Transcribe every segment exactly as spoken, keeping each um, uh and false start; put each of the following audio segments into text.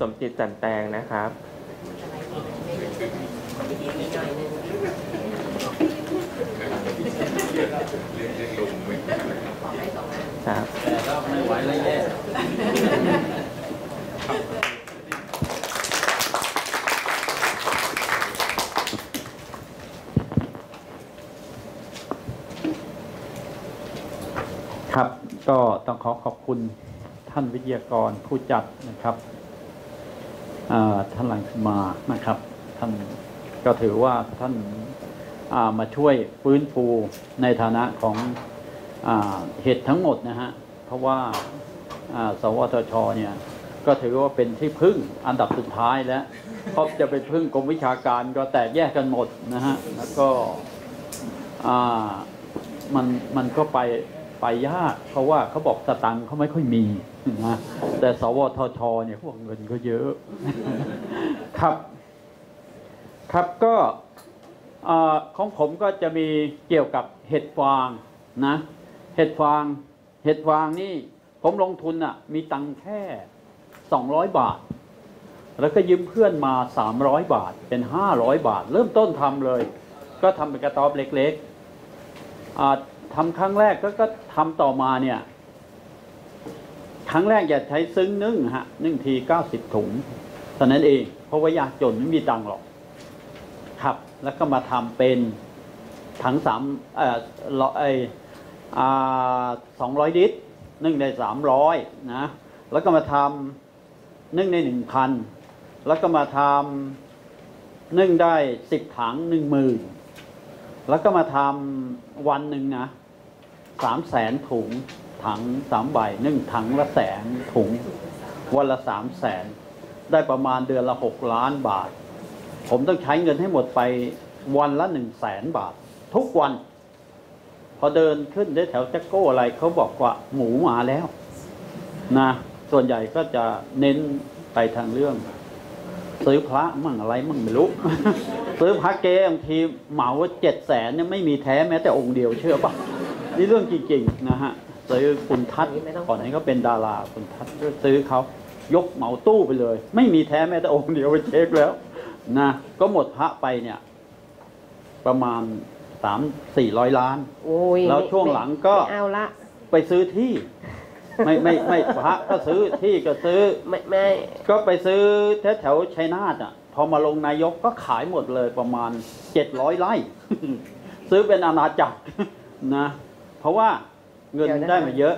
สมจิตจันแตงนะครับครับแต่ก็ไม่ไหวแล้วแย่ครับก็ต้องขอขอบคุณท่านวิทยากรผู้จัดนะครับท่านลังสิมานะครับท่านก็ถือว่าท่านมาช่วยฟื้นฟูในฐานะของเหตุทั้งหมดนะฮะเพราะว่าสวทช.เนี่ยก็ถือว่าเป็นที่พึ่งอันดับสุดท้ายแล้วเพราะจะไปพึ่งกรมวิชาการก็แตกแยกกันหมดนะฮะแล้วก็มันมันก็ไปไปยากเพราะว่าเขาบอกสตังค์เขาไม่ค่อยมีนะแต่สวทช.เนี่ยเขาบอกเงินก็เยอะครับครับก็ของผมก็จะมีเกี่ยวกับเห็ดฟางนะเห็ดฟางเห็ดฟางนี่ผมลงทุนอ่ะมีตังค์แค่สองร้อยบาทแล้วก็ยืมเพื่อนมาสามร้อยบาทเป็นห้าร้อยบาทเริ่มต้นทำเลยก็ทำเป็นกระต๊อบเล็กๆทำครั้งแรกก็ก็ทำต่อมาเนี่ยครั้งแรกจะใช้ซึ้งนึ่งฮะนึ่งทีเก้าสิบถุงเท่านั้นเองเพราะว่ายากจนไม่มีตังค์หรอกครับแล้วก็มาทำเป็นถังสามเอ่อไอสองร้อยลิตรนึ่งในสามร้อยนะแล้วก็มาทำนึ่งในหนึ่งพันแล้วก็มาทำนึ่งได้สิบถังหนึ่งหมื่นแล้วก็มาทำวันหนึ่งนะสามแสนถุงถังสามใบหนึ่งถังละแสนถุงวันละสามแสนได้ประมาณเดือนละหกล้านบาทผมต้องใช้เงินให้หมดไปวันละหนึ่งแสนบาททุกวันพอเดินขึ้นได้แถวจักโก้อะไรเขาบอกว่าหมูมาแล้วนะส่วนใหญ่ก็จะเน้นไปทางเรื่องซื้อพระมั่งอะไรมั่งไม่รู้ ซื้อพระเกศบางทีเหมาว่าเจ็ดแสนเนี่ยไม่มีแท้แม้แต่องค์เดียวเชื่อป่ะ นี่เรื่องจริงๆนะฮะซื้อคุณทัศน์ก่อนนั้นก็เป็นดาราคุณทัศน์ซื้อเขายกเหมาตู้ไปเลยไม่มีแท้แม้แต่องค์เดียวไปเช็คแล้วนะก็หมดพระไปเนี่ยประมาณสามสี่ร้อยล้านแล้วช่วงหลังก็ไปซื้อที่ไม่ไม่ไม่พระก็ซื้อที่ก็ซื้อไม่ไม่ก็ไปซื้อแถวแถวชัยนาทอ่ะพอมาลงนายกก็ขายหมดเลยประมาณเจ็ดร้อยไร่ซื้อเป็นอาณาจักรนะเพราะว่าเงินได้มาเยอะ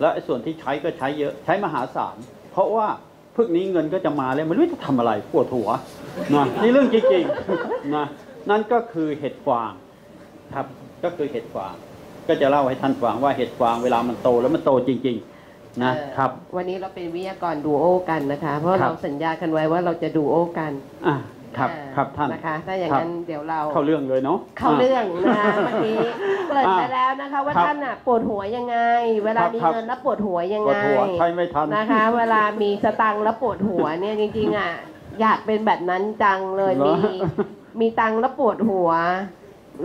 แล้วส่วนที่ใช้ก็ใช้เยอะใช้มหาศาลเพราะว่าพวกนี้เงินก็จะมาเลยไม่รู้จะทำอะไรปวดหัวนะนี่เรื่องจริงๆนะนั่นก็คือเห็ดฟางครับก็คือเห็ดฟางก็จะเล่าให้ท่านฟังว่าเห็ดฟางเวลามันโตแล้วมันโตจริงๆนะครับวันนี้เราเป็นวิทยากรดูโอกันนะคะเพราะเราสัญญากันไว้ว่าเราจะดูโอกันอ่ะครับครับท่านนะคะถ้าอย่างนั้นเดี๋ยวเราเข้าเรื่องเลยเนาะเข้าเรื่องนะคะเมื่อกี้เปิดไปแล้วนะคะว่าท่านอ่ะปวดหัวยังไงเวลามีเงินแล้วปวดหัวยังไงใช่ไม่ทันนะคะเวลามีสตังค์แล้วปวดหัวเนี่ยจริงๆอ่ะอยากเป็นแบบนั้นจังเลยมีมีตังค์แล้วปวดหัว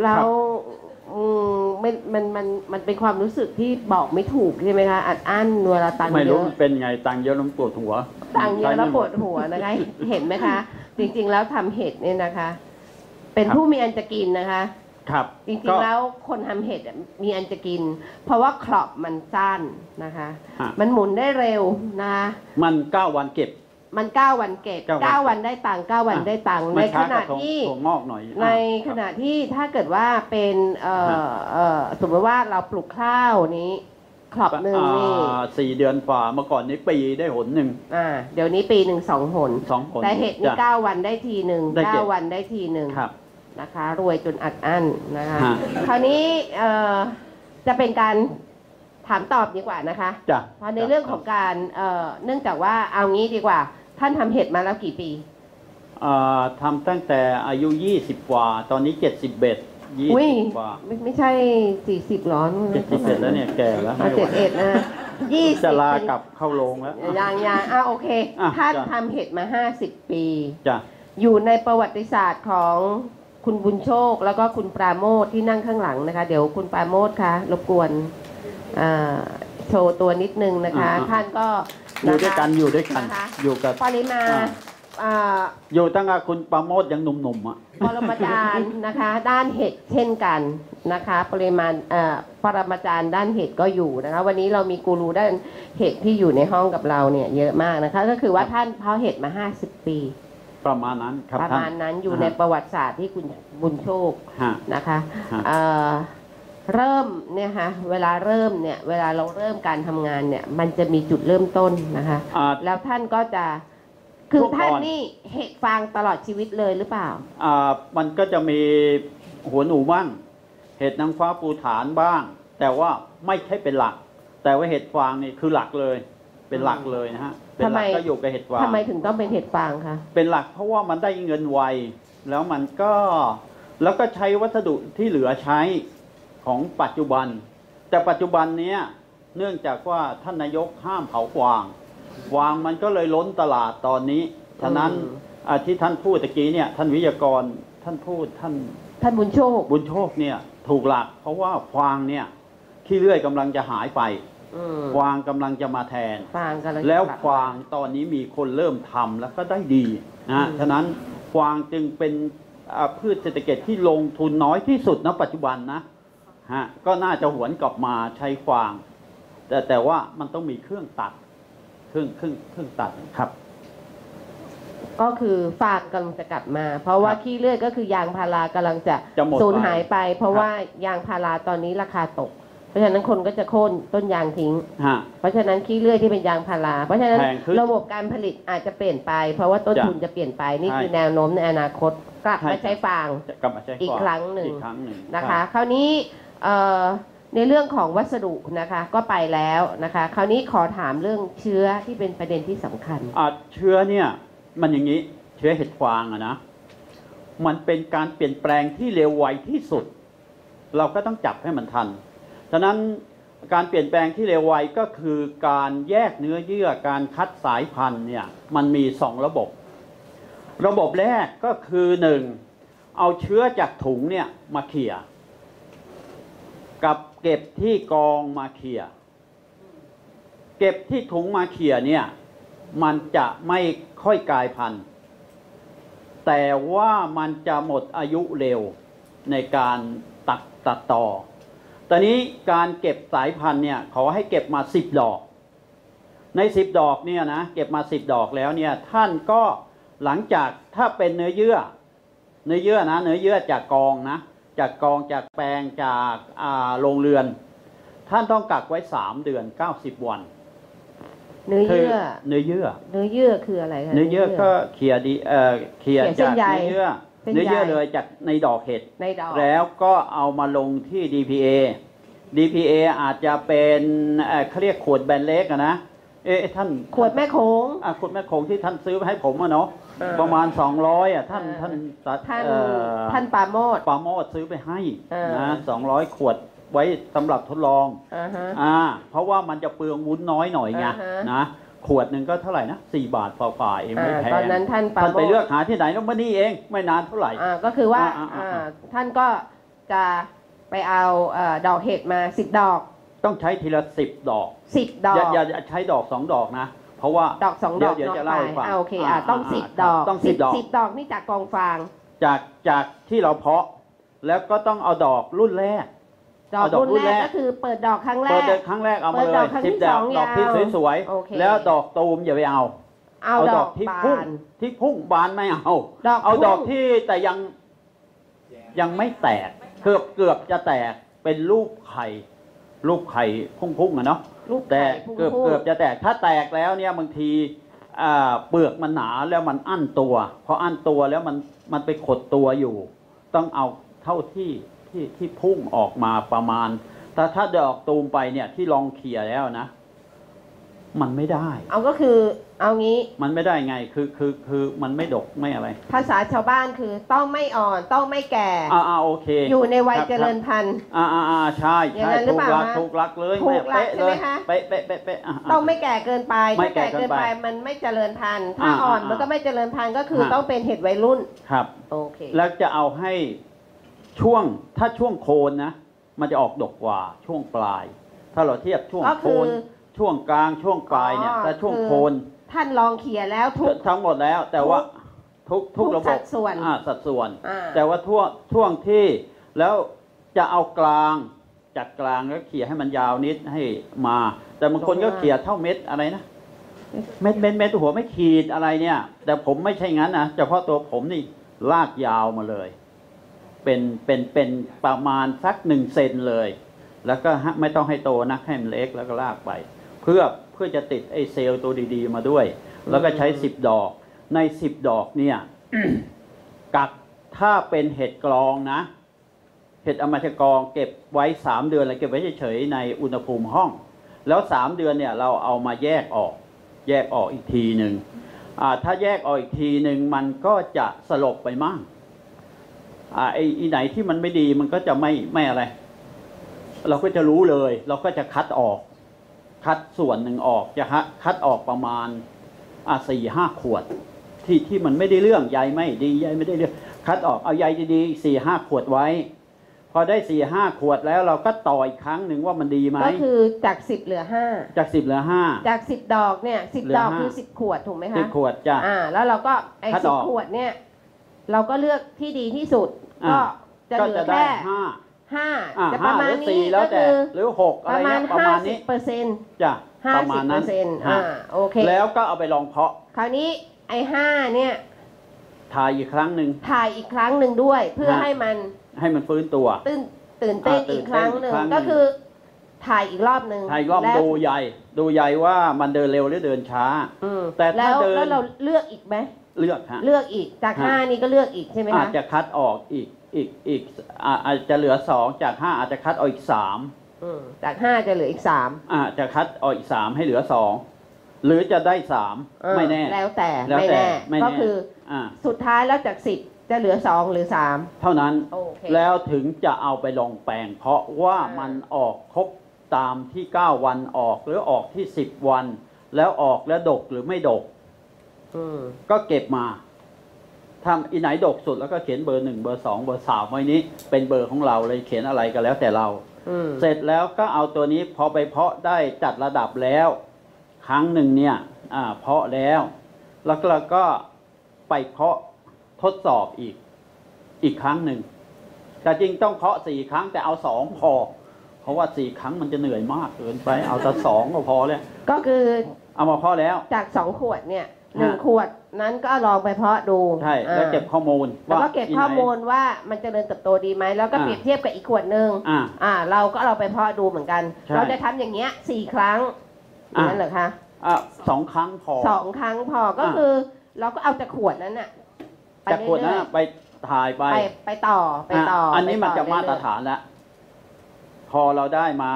แล้วมันมันมันมันเป็นความรู้สึกที่บอกไม่ถูกใช่ไหมคะอัดอั้นเวลาตังค์เยอะไม่รู้เป็นไงตังค์เยอะแล้วปวดหัวตังค์เยอะแล้วปวดหัวนะคะเห็นไหมคะจริงๆแล้วทำเห็ดเนี่ยนะคะเป็นผู้มีอันจะกินนะคะครับจริงๆแล้วคนทำเห็ดมีอันจะกินเพราะว่าครอบมันสั้นนะคะมันหมุนได้เร็วนะคะมันเก้าวันเก็บมันเก้าวันเก็บเก้าวันได้ตังค์เก้าวันได้ตังค์ในขณะที่ในขณะที่ถ้าเกิดว่าเป็นสมมติว่าเราปลูกข้าวนี้ครอบหนึ่งนี่สี่เดือนฝ่าเมื่อก่อนนี้ปีได้หนหนึ่งอ่าเดี๋ยวนี้ปีหนึ่งสองหนสองหนแต่เห็ดนี่เก้าวันได้ทีหนึ่งเก้าวันได้ทีหนึ่งนะคะรวยจนอัดอั้นนะคะคราวนี้จะเป็นการถามตอบดีกว่านะคะเพราะในเรื่องของการเนื่องจากว่าเอางี้ดีกว่าท่านทำเห็ดมาแล้วกี่ปีทำตั้งแต่อายุยี่สิบกว่าตอนนี้เจ็ดสิบเบ็ดยี่สิบกว่าไม่ไม่ใช่สี่สิบร้อนเจ็ดสิบเอ็ดแล้วเนี่ยแก่แล้วเจ็ดเอ็ดนะยี่สิบจะลากลับเข้าโรงแล้วยังยังอ่ะโอเคท่านทำเห็ดมาห้าสิบปีอยู่ในประวัติศาสตร์ของคุณบุญโชคแล้วก็คุณปราโมทที่นั่งข้างหลังนะคะเดี๋ยวคุณปราโมทค่ะรบกวนโชว์ตัวนิดนึงนะคะท่านก็ อยู่ด้วยกันอยู่ด้วยกันอยู่กับปริมาอยู่ตั้งแต่คุณปราโมทย์ยังหนุ่มๆอ่ะปรมาจารย์นะคะด้านเห็ดเช่นกันนะคะปริมาณปรมาจารย์ด้านเห็ดก็อยู่นะคะวันนี้เรามีกูรูด้านเห็ดที่อยู่ในห้องกับเราเนี่ยเยอะมากนะคะก็คือว่าท่านเพาะเห็ดมาห้าสิบปีประมาณนั้นครับประมาณนั้นอยู่ในประวัติศาสตร์ที่คุณบุญโชคนะคะเริ่มเนี่ยฮะเวลาเริ่มเนี่ยเวลาเราเริ่มการทำงานเนี่ยมันจะมีจุดเริ่มต้นนะคะแล้วท่านก็จะคือท่านนี่เห็ดฟางตลอดชีวิตเลยหรือเปล่าอ่ามันก็จะมีหัวหนูบ้างเห็ดนางฟ้าปูฐานบ้างแต่ว่าไม่ใช่เป็นหลักแต่ว่าเห็ดฟางนี่คือหลักเลยเป็นหลักเลยนะฮะเป็นหลักก็อยู่กับเห็ดฟางทำไมถึงต้องเป็นเห็ดฟางคะเป็นหลักเพราะว่ามันได้เงินไวแล้วมันก็แล้วก็ใช้วัสดุที่เหลือใช้ของปัจจุบันแต่ปัจจุบันเนี้ยเนื่องจากว่าท่านนายกห้ามเผาฟางฟางมันก็เลยล้นตลาดตอนนี้ฉะนั้นที่ท่านพูดตะกี้เนี่ยท่านวิทยากรท่านพูดท่านท่านบุญโชคบุญโชคเนี่ยถูกหลักเพราะว่าฟางเนี่ยขี้เลื่อยกำลังจะหายไปฟางกำลังจะมาแทนแล้วฟางตอนนี้มีคนเริ่มทำแล้วก็ได้ดีนะฉะนั้นฟางจึงเป็นพืชเศรษฐกิจที่ลงทุนน้อยที่สุดณปัจจุบันนะฮะก็น่าจะหวนกลับมาใช้ฟางแต่แต่ว่ามันต้องมีเครื่องตัดเครื่องเครื่องเครื่องตัดครับก็คือฟางกำลังจะกลับมาเพราะว่าขี้เลื่อยก็คือยางพารากำลังจะสูญหายไปเพราะว่ายางพาราตอนนี้ราคาตกเพราะฉะนั้นคนก็จะโค่นต้นยางทิ้งเพราะฉะนั้นขี้เลื่อยที่เป็นยางพาราเพราะฉะนั้นระบบการผลิตอาจจะเปลี่ยนไปเพราะว่าต้นทุนจะเปลี่ยนไปนี่คือแนวโน้มในอนาคตกลับมาใช้ฟางอีกครั้งหนึ่งนะคะคราวนี้ในเรื่องของวัสดุนะคะก็ไปแล้วนะคะคราวนี้ขอถามเรื่องเชื้อที่เป็นประเด็นที่สำคัญเชื้อเนี่ยมันอย่างนี้เชื้อเห็ดฟางอะนะมันเป็นการเปลี่ยนแปลงที่เร็วไวที่สุดเราก็ต้องจับให้มันทันฉะนั้นการเปลี่ยนแปลงที่เร็วไวก็คือการแยกเนื้อเยื่อการคัดสายพันธุ์เนี่ยมันมีสองระบบระบบแรกก็คือหนึ่งเอาเชื้อจากถุงเนี่ยมาเขี่ยกับเก็บที่กองมาเขี่ยเก็บที่ถุงมาเขี่ยเนี่ยมันจะไม่ค่อยกลายพันธุ์แต่ว่ามันจะหมดอายุเร็วในการตัดตัดต่อตอนนี้การเก็บสายพันธุ์เนี่ยขอให้เก็บมาสิบดอกในสิบดอกเนี่ยนะเก็บมาสิบดอกแล้วเนี่ยท่านก็หลังจากถ้าเป็นเนื้อเยื่อเนื้อเยื่อนะเนื้อเยื่อจากกองนะจากกองจากแปลงจากโรงเรือนท่านต้องกักไว้สามเดือนเก้าสิบวันเนื้อเยื่อเนื้อเยื่อเนื้อเยื่อคืออะไรคะเนื้อเยื่อก็เขี่ยดีเอ่อเขี่ยจากเนื้อเยื่อเนื้อเยื่อเลยจากในดอกเห็ดแล้วก็เอามาลงที่ ดี พี เอ ดี พี เอ อาจจะเป็นเขาเรียกขวดแบนเล็กนะเอ๊ะท่านขวดแม่โขงอ่ะขวดแม่โขงที่ท่านซื้อให้ผมอ่ะเนาะประมาณสองร้อยอ่ะท่านท่านท่านท่านปราโมทปราโมทซื้อไปให้นะสองร้อยขวดไว้สำหรับทดลองอ่าเพราะว่ามันจะเปลืองวุ้นน้อยหน่อยไงนะขวดหนึ่งก็เท่าไหร่นะสี่บาทฝ่าๆเองไม่แพงตอนนั้นท่านปราโมทไปเลือกหาที่ไหนแล้วมานี่เองไม่นานเท่าไหร่อ่าก็คือว่าท่านก็จะไปเอาดอกเห็ดมาสิบดอกต้องใช้ทีละสิบดอกสิบดอกอย่าใช้ดอกสองดอกนะเพราะว่าดอกสองดอกเดี๋ยวจะเล่าไปโอเคอ่ะต้องสิบดอกต้องสิบดอกสิบดอกนี่จากกองฟางจากจากที่เราเพาะแล้วก็ต้องเอาดอกรุ่นแรกดอกรุ่นแรกก็คือเปิดดอกครั้งแรกเปิดดอกครั้งแรกเอามาเลยสิบดอกดอกที่สวยๆแล้วดอกตูมอย่าไปเอาเอาดอกที่พุ่งที่พุ่งบานไม่เอาเอาดอกที่แต่ยังยังไม่แตกเกือบเกือบจะแตกเป็นรูปไข่ลูกไข่พุ่งๆอะเนาะแต่เกือบเกือบจะแตกถ้าแตกแล้วเนี่ยบางทีเปลือกมันหนาแล้วมันอั้นตัวพออั้นตัวแล้วมันมันไปขดตัวอยู่ต้องเอาเท่าที่ที่ที่พุ่งออกมาประมาณแต่ถ้าดอกตูมไปเนี่ยที่ลองเขี่ยแล้วนะมันไม่ได้เอาก็คือเอางี้มันไม่ได้ไงคือคือคือมันไม่ดกไม่อะไรภาษาชาวบ้านคือต้องไม่อ่อนต้องไม่แก่อ่าโอเคอยู่ในวัยเจริญพันธุ์อ่าอ่าใช่ใช่ถูกรักถูกรักเลยถูกรักใช่ไหมคะเป๊ะเป๊ะเป๊ะต้องไม่แก่เกินไปถ้าแก่เกินไปมันไม่เจริญพันธุ์ถ้าอ่อนมันก็ไม่เจริญพันธุ์ก็คือต้องเป็นเห็ดวัยรุ่นครับโอเคแล้วจะเอาให้ช่วงถ้าช่วงโคนนะมันจะออกดกกว่าช่วงปลายถ้าเราเทียบช่วงโคน ช่วงกลางช่วงปลายเนี่ยแต่ช่วงโคนท่านลองเขี่ยแล้วทุกทั้งหมดแล้วแต่ว่าทุกทุกระบบสัดส่วนสัดส่วนแต่ว่าทั่วช่วงที่แล้วจะเอากลางจัดกลางแล้วเขี่ยให้มันยาวนิดให้มาแต่บางคนก็เขี่ยเท่าเม็ดอะไรนะเม็ดเม็ดเม็ดหัวไม่ขีดอะไรเนี่ยแต่ผมไม่ใช่งั้นนะเฉพาะตัวผมนี่ลากยาวมาเลยเป็นเป็นเป็นประมาณสักหนึ่งเซนเลยแล้วก็ไม่ต้องให้โตนะให้มันเล็กแล้วก็ลากไปเพื่อเพื่อจะติดไอ้เซลล์ตัวดีๆมาด้วยแล้วก็ใช้สิบดอกในสิบดอกเนี่ย กักถ้าเป็นเห็ดกลองนะเห็ดอมาชกองเก็บไว้สามเดือนแล้วเก็บไว้เฉยๆในอุณหภูมิห้องแล้วสามเดือนเนี่ยเราเอามาแยกออกแยกออกอีกทีหนึ่งถ้าแยกออกอีกทีหนึ่งมันก็จะสลบไปมั่งไอ้อีไหนที่มันไม่ดีมันก็จะไม่ไม่อะไรเราก็จะรู้เลยเราก็จะคัดออกคัดส่วนหนึ่งออกจะคัดออกประมาณสี่ห้าขวดที่ที่มันไม่ได้เรื่องใยไม่ดีใยไม่ได้เรื่องคัดออกเอาใยดีๆสี่ห้าขวดไว้พอได้สี่ห้าขวดแล้วเราก็ต่ออีกครั้งหนึ่งว่ามันดีไหมก็คือจากสิบเหลือห้าจากสิบเหลือห้าจากสิบดอกเนี่ยสิบดอกคือสิบขวดถูกไหมคะสิบขวดจ้ะอ่าแล้วเราก็ไอ้สิบขวดเนี่ยเราก็เลือกที่ดีที่สุดก็จะเหลือแค่ห้าห้าจะประมาณนี้ก็คือหรือหกอะไรเงี้ยประมาณนี้เปอร์เซ็นต์จ้ะประมาณนั้นอ่าโอเคแล้วก็เอาไปลองเพาะคราวนี้ไอ้ห้าเนี่ยถ่ายอีกครั้งหนึ่งถ่ายอีกครั้งหนึ่งด้วยเพื่อให้มันให้มันฟื้นตัวตื่นตื่นเต้นอีกครั้งหนึ่งก็คือถ่ายอีกรอบหนึ่งถ่ายอีกรอบดูใหญ่ดูใหญ่ว่ามันเดินเร็วหรือเดินช้าแต่แล้วแล้วเราเลือกอีกไหมเลือกฮะเลือกอีกจากห้านี้ก็เลือกอีกใช่ไหมคะอาจจะคัดออกอีกอีกอีกอาจจะเหลือสองจากห้าอาจจะคัดออกอีกสามจากห้าจะเหลืออีกสามอาจจะคัดออกอีกสามให้เหลือสองหรือจะได้สามไม่แน่แล้วแต่ไม่แน่ก็คือสุดท้ายแล้วจากสิบจะเหลือสองหรือสามเท่านั้นแล้วถึงจะเอาไปลงแปลงเพราะว่ามันออกครบตามที่เก้าวันออกหรือออกที่สิบวันแล้วออกแล้วดกหรือไม่ดกก็เก็บมาทำอีไหนดกสุดแล้วก็เขียนเบอร์หนึ่งเบอร์สองเบอร์สามไว้นี้เป็นเบอร์ของเราเลยเขียนอะไรก็แล้วแต่เราเสร็จแล้วก็เอาตัวนี้พอไปเพาะได้จัดระดับแล้วครั้งหนึ่งเนี่ยเพาะแล้วแล้วก็ไปเพาะทดสอบอีกอีกครั้งหนึ่งแต่จริงต้องเพาะสี่ครั้งแต่เอาสองพอเพราะว่าสี่ครั้งมันจะเหนื่อยมากเกินไปเอาแต่สองก็พอเลยก็คือเอามาเพาะแล้วจากสองขวดเนี่ยหนึ่งขวดนั้นก็ลองไปเพาะดูใช่แล้วเก็บข้อมูลแล้วก็เก็บข้อมูลว่ามันจะเจริญเติบโตดีไหมแล้วก็เปรียบเทียบกับอีกขวดหนึ่งอ่าเราก็เราไปเพาะดูเหมือนกันเราจะทำอย่างเงี้ยสี่ครั้งนั่นเหรอคะอ่าสองครั้งพอสองครั้งพอก็คือเราก็เอาจากขวดนั้นน่ะจากขวดนั้นไปถ่ายไปไปต่อไปต่ออันนี้มันจะมาตรฐานแล้วพอเราได้มา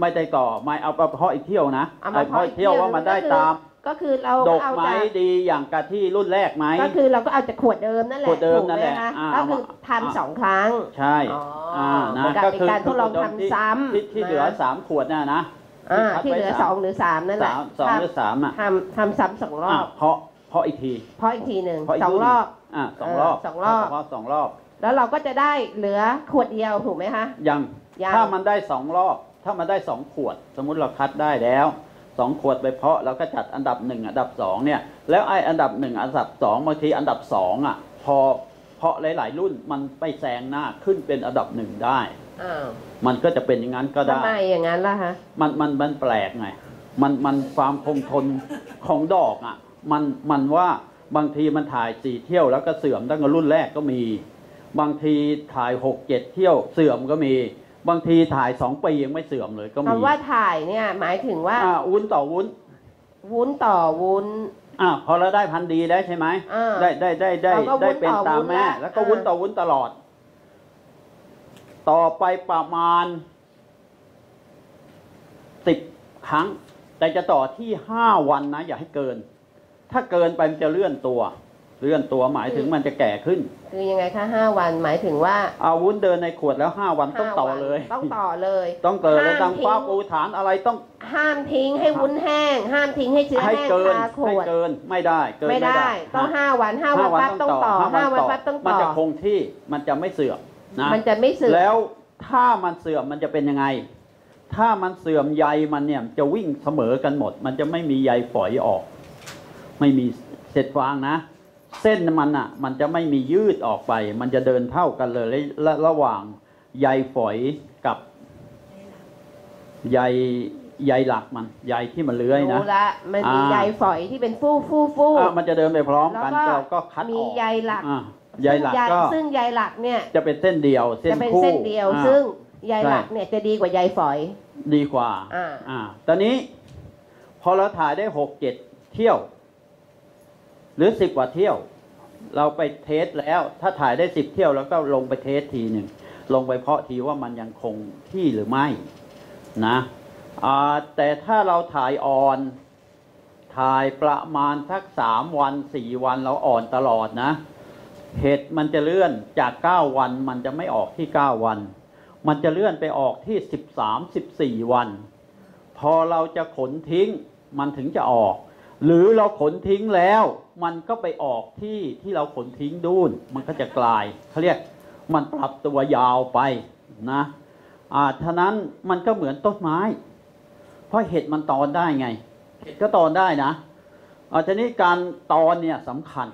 ไม่ได้ต่อไม่เอาไปเพาะอีกเที่ยวนะไปเพาะอีกเที่ยวว่ามันได้ตามก็คือเราดกไม้ดีอย่างกะที่รุ่นแรกไหมก็คือเราก็เอาจากขวดเดิมนั่นแหละขวดเดิมนั่นแหละก็คือทำสองครั้งใช่นะก็คือการทดลองทำซ้ำที่เหลือสามขวดน่ะนะที่เหลือสองหรือสามนั่นแหละสองหรือสามอ่ะทำทำซ้ำสองรอบเพาะเพาะอีกทีเพาะอีกทีหนึ่งสองรอบอ่าสองรอบสองรอบเพาะสองรอบแล้วเราก็จะได้เหลือขวดเดียวถูกไหมคะยังถ้ามันได้สองรอบถ้ามันได้สองขวดสมมุติเราคัดได้แล้วสองขวดไปเพาะเราก็จัดอันดับหนึ่งอันดับสองเนี่ยแล้วไออันดับหนึ่งอันดับสองบางทีอันดับสองอ่ะพอเพาะหลายๆรุ่นมันไปแซงหน้าขึ้นเป็นอันดับหนึ่งได้มันก็จะเป็นอย่างนั้นก็ได้ทำไมอย่างนั้นล่ะฮะมันมันมันแปลกไงมันมันความคงทนของดอกอ่ะมันมันว่าบางทีมันถ่ายสี่เที่ยวแล้วก็เสื่อมตั้งแต่รุ่นแรกก็มีบางทีถ่ายหกเจ็ดเที่ยวเสื่อมก็มีบางทีถ่ายสองปียังไม่เสื่อมเลยก็มีคำว่าถ่ายเนี่ยหมายถึงว่าวุ้นต่อวุ้นวุ้นต่อวุ้นอ่าพอเราได้พันธุ์ดีแล้วใช่ไหมได้ได้ได้ได้ได้เป็นตามแม่แล้วก็วุ้นต่อวุ้นตลอดต่อไปประมาณสิบครั้งแต่จะต่อที่ห้าวันนะอย่าให้เกินถ้าเกินไปมันจะเลื่อนตัวเลื่อนตัวหมายถึงมันจะแก่ขึ้นคือยังไงคะห้าวันหมายถึงว่าเอาวุ้นเดินในขวดแล้วห้าวันต้องต่อเลยต้องต่อเลยต้องเกินแล้วตั้งฟ้าปูฐานอะไรต้องห้ามทิ้งให้วุ้นแห้งห้ามทิ้งให้เชื้อแห้งคาขวดให้เกินไม่ได้เกินไม่ได้ต้องห้าวันห้าวันปั๊บต้องต่อห้าวันปั๊บต้องต่อมันจะคงที่มันจะไม่เสื่อมนะมันจะไม่เสื่อมแล้วถ้ามันเสื่อมมันจะเป็นยังไง ถ้ามันเสื่อมใยมันเนี่ยจะวิ่งเสมอกันหมดมันจะไม่มีใยฝอยออกไม่มีเศษฟางนะเส้นมันอ่ะมันจะไม่มียืดออกไปมันจะเดินเท่ากันเลยและระหว่างใยฝอยกับใยใยหลักมันใยที่มันเลื้อยนะรู้ละมันมีใยฝอยที่เป็นฟู่ฟู่ฟู่มันจะเดินไปพร้อมกันแล้วก็คัดออกมีใยหลักใยหลักก็ซึ่งใยหลักเนี่ยจะเป็นเส้นเดียวเส้นคู่เส้นเดียวซึ่งใยหลักเนี่ยจะดีกว่าใยฝอยดีกว่าอ่าตอนนี้พอเราถ่ายได้หกเจ็ดเที่ยวหรือสิบกว่าเที่ยวเราไปเทสแล้วถ้าถ่ายได้สิบเที่ยวแล้วก็ลงไปเทสทีหนึ่งลงไปเพาะทีว่ามันยังคงที่หรือไม่นะแต่ถ้าเราถ่ายอ่อนถ่ายประมาณสักสามวันสี่วันเราอ่อนตลอดนะเห็ดมันจะเลื่อนจากเก้าวันมันจะไม่ออกที่เก้าวันมันจะเลื่อนไปออกที่สิบสามสิบสี่วันพอเราจะขนทิ้งมันถึงจะออกหรือเราขนทิ้งแล้วมันก็ไปออกที่ที่เราขนทิ้งดูนมันก็จะกลายเขาเรียกมันปรับตัวยาวไปนะอ่าท่านั้นมันก็เหมือนต้นไม้เพราะเห็ดมันตอนได้ไงเห็ดก็ตอนได้นะอ่าทีนี้การตอนเนี่ยสำคัญ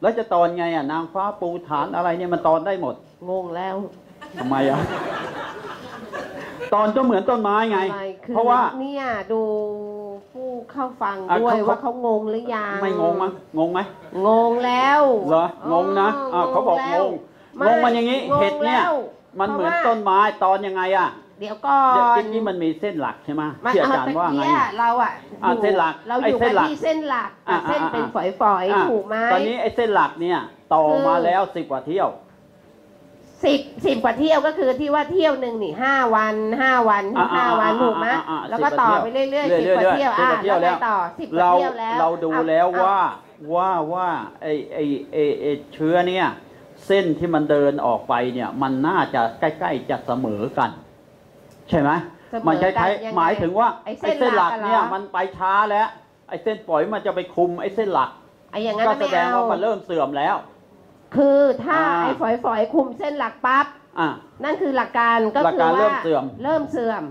แล้วจะตอนไงอ่ะนางฟ้าปูฐานอะไรเนี่ยมันตอนได้หมดงงแล้วทำไมอ่ะตอนก็เหมือนต้นไม้ไงเพราะว่าเนี่ยดูผู้เข้าฟังด้วยว่าเขางงหรือยังไม่งงมั้งงงไหมงงแล้วเหรองงนะเขาบอกงงงงมันอย่างนี้เห็ดเนี่ยมันเหมือนต้นไม้ตอนยังไงอ่ะเดี๋ยวก็ทีนี้มันมีเส้นหลักใช่ไหมที่อาจารย์ว่าไงเราอ่ะเส้นหลักเราอยู่ที่เส้นหลักเส้นเป็นฝอยๆถูกไหมตอนนี้ไอ้เส้นหลักเนี่ยต่อมาแล้วสิบกว่าเที่ยวสิบสิบกว่าเที่ยวก็คือที่ว่าเที่ยวหนึ่งนี่ห้าวันห้าวันห้าวันถูกไหมแล้วก็ต่อไปเรื่อยๆสิบกว่าเที่ยวอ่ะแล้วไปต่อสิบกว่าเที่ยวแล้วเราดูแล้วว่าว่าว่าไอไอไอไอเชื้อเนี่ยเส้นที่มันเดินออกไปเนี่ยมันน่าจะใกล้ๆจะเสมอกันใช่ไหมมันใกล้ๆหมายถึงว่าไอเส้นหลักเนี่ยมันไปช้าแล้วไอเส้นปล่อยมันจะไปคุมไอเส้นหลักก็แสดงว่ามันเริ่มเสื่อมแล้วคือถ้าไอ้ฝอยๆคุมเส้นหลักปั๊บนั่นคือหลักการก็คือว่าเริ่มเสื่อมเริ่มเสื่อม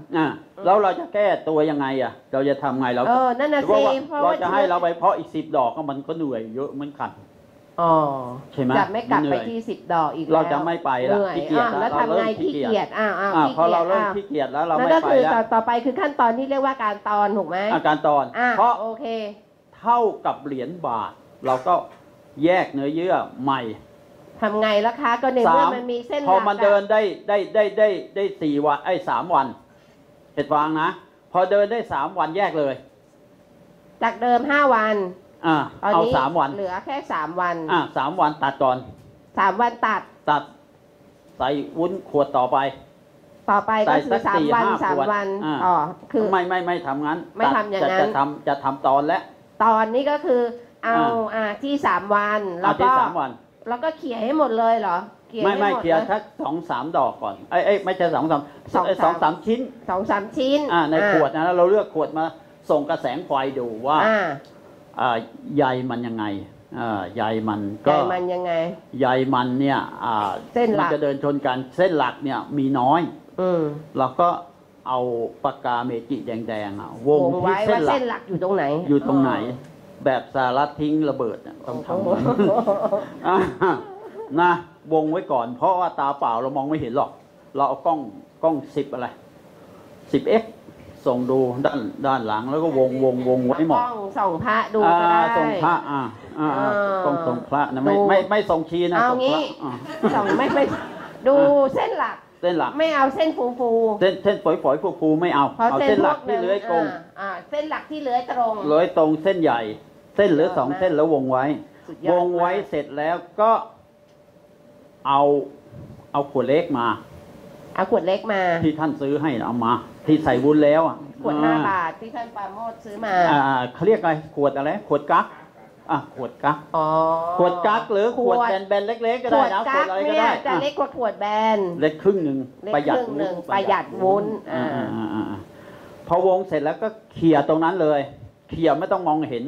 แล้วเราจะแก้ตัวยังไงอ่ะเราจะทำไงเราเออนั่นน่ะสิเราจะให้เราไปเพาะอีกสิบดอกก็มันก็เหนื่อยเยอะเหมือนกันอ๋อใช่ไหมจะไม่กลับไปที่สิบดอกอีกเราจะไม่ไปละขี้เกียจแล้วทำไงขี้เกียจอ้าวอ้าวพอเราเริ่มขี้เกียจแล้วเราไม่ไปแล้วนั่นก็คือต่อไปคือขั้นตอนที่เรียกว่าการตอนถูกไหมการตอนเพราะโอเคเท่ากับเหรียญบาทเราก็แยกเนื้อเยื่อใหม่ทำไงล่ะคะก็ในเมื่อมันมีเส้นหลักพอมันเดินได้ได้ได้ได้ได้สี่วันไอ้สามวันเห็ดฟางนะพอเดินได้สามวันแยกเลยจากเดิมห้าวันอ่าเอาสามวันเหลือแค่สามวันอ่าสามวันตัดก่อนสามวันตัดตัดใส่วุ้นขวดต่อไปต่อไปก็คือสามวันสามวันอ๋อคือไม่ไม่ไม่ทำงั้นไม่ทำอย่างนั้นจะทำจะทำตอนและตอนนี้ก็คือเอาอ่าที่สามวันแล้วก็แล้วก็เขี่ยให้หมดเลยเหรอไม่ไม่เขี่ยทักสองสามดอกก่อนไอ้ไอ้ไม่ใช่สองสามสองสามชิ้นสองสามชิ้นอ่าในขวดนะเราเลือกขวดมาส่งกระแสงไฟดูว่าอ่าใยมันยังไงอ่าใยมันก็ใยมันยังไงใยมันเนี่ยอ่าเส้นหลักมันจะเดินชนกันเส้นหลักเนี่ยมีน้อยอือเราก็เอาปากกาเมจิแดงๆวงที่เส้นหลักอยู่ตรงไหนอยู่ตรงไหนแบบสารัดทิ้งระเบิดต้องทำนะวงไว้ก่อนเพราะว่าตาเปล่าเรามองไม่เห็นหรอกเราเอากล้องกล้องสิบอะไรสิบเอ็กส่งดูด้านด้านหลังแล้วก็วงวงวงไว้หมดกล้องส่องพระดูก็ได้ส่องพระอ่ากล้องส่องพระนะไม่ไม่ไม่ส่องชีนะเอางี้ส่องไม่ไม่ดูเส้นหลักเส้นหลักไม่เอาเส้นฟูฟูเส้นเส้นฝอยฝอยฟูฟูไม่เอาเอาเส้นหลักที่เลื้อยตรงอ่าเส้นหลักที่เลื้อยตรงเลื้อยตรงเส้นใหญ่เส้นเหลือสองเส้นแล้ววงไว้วงไว้เสร็จแล้วก็เอาเอาขวดเล็กมาเอาขวดเล็กมาที่ท่านซื้อให้เอามาที่ใส่วุ้นแล้วขวดห้าบาทที่ท่านปาโมดซื้อมาเขาเรียกอะไรขวดอะไรขวดกั๊กอ่ะขวดกั๊กอ๋อขวดกั๊กหรือขวดแบนแบนเล็กๆก็ได้นะขวดอะไรก็ได้จะเล็กกว่าขวดแบนเล็กครึ่งหนึ่งประหยัดหนึ่งประหยัดวุ้นอ่าพอวงเสร็จแล้วก็เขี่ยตรงนั้นเลยเขี่ยไม่ต้องมองเห็น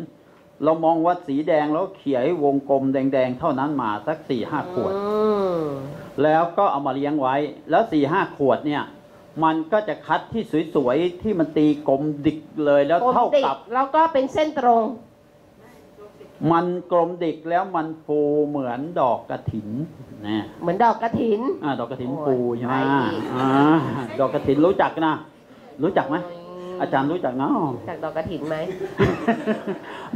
เรามองว่าสีแดงแล้วเขี่ยให้วงกลมแดงๆเท่านั้นมาสักสี่ห้าขวดแล้วก็เอามาเลี้ยงไว้แล้วสี่ห้าขวดเนี่ย มันก็จะคัดที่สวยๆที่มันตีกลมดิกเลยแล้วเท่ากับแล้วก็เป็นเส้นตรงมันกลมดิกแล้วมันฟูเหมือนดอกกฐินนะเหมือนดอกกฐินอ่าดอกกฐินฟูใช่ไหมอ่าดอกกฐินรู้จักนะรู้จักไหมอาจารย์รู้จักเนาะจากดอกกฐินไหม